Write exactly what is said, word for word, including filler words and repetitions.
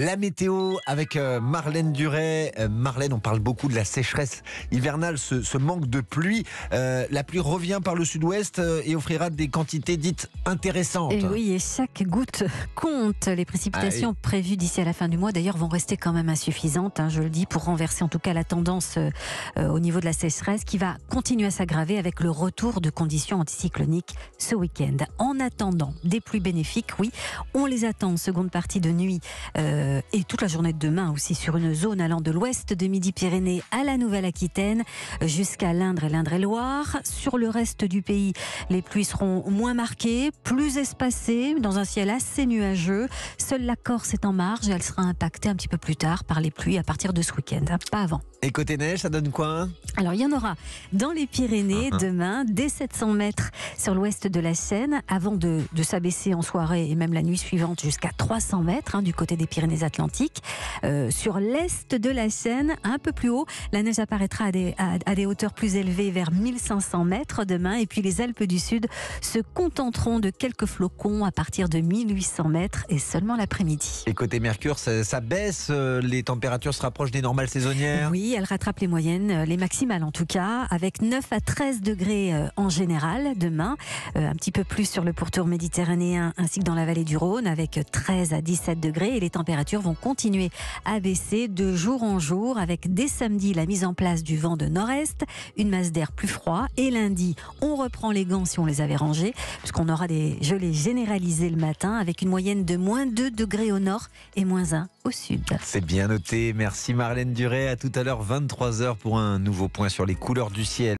La météo avec Marlène Duret. Marlène, on parle beaucoup de la sécheresse hivernale, ce, ce manque de pluie. Euh, la pluie revient par le sud-ouest et offrira des quantités dites intéressantes. Et oui, et chaque goutte compte. Les précipitations ah, et... prévues d'ici à la fin du mois, d'ailleurs, vont rester quand même insuffisantes, hein, je le dis, pour renverser en tout cas la tendance euh, au niveau de la sécheresse qui va continuer à s'aggraver avec le retour de conditions anticycloniques ce week-end. En attendant, des pluies bénéfiques, oui, on les attend en seconde partie de nuit euh, et toute la journée de demain aussi sur une zone allant de l'ouest de Midi-Pyrénées à la Nouvelle-Aquitaine jusqu'à l'Indre et l'Indre-et-Loire. Sur le reste du pays, les pluies seront moins marquées, plus espacées, dans un ciel assez nuageux. Seule la Corse est en marge et elle sera impactée un petit peu plus tard par les pluies à partir de ce week-end, hein, pas avant. Et côté neige, ça donne quoi? Alors il y en aura dans les Pyrénées uh-huh. demain, dès sept cents mètres sur l'ouest de la Seine, avant de, de s'abaisser en soirée et même la nuit suivante jusqu'à trois cents mètres hein, du côté des Pyrénées Atlantiques. Euh, sur l'est de la Seine, un peu plus haut, la neige apparaîtra à des, à, à des hauteurs plus élevées, vers mille cinq cents mètres demain. Et puis les Alpes du Sud se contenteront de quelques flocons à partir de mille huit cents mètres et seulement l'après-midi. Et côté Mercure, ça, ça baisse, euh, les températures se rapprochent des normales saisonnières. Oui, elles rattrapent les moyennes, les maximales en tout cas, avec neuf à treize degrés euh, en général demain. Euh, un petit peu plus sur le pourtour méditerranéen ainsi que dans la vallée du Rhône, avec treize à dix-sept degrés, et les températures vont continuer à baisser de jour en jour, avec dès samedi la mise en place du vent de nord-est, une masse d'air plus froid, et lundi on reprend les gants si on les avait rangés, puisqu'on aura des gelées généralisées le matin, avec une moyenne de moins deux degrés au nord et moins un au sud. C'est bien noté, merci Marlène Duret. À tout à l'heure, vingt-trois heures, pour un nouveau point sur les couleurs du ciel.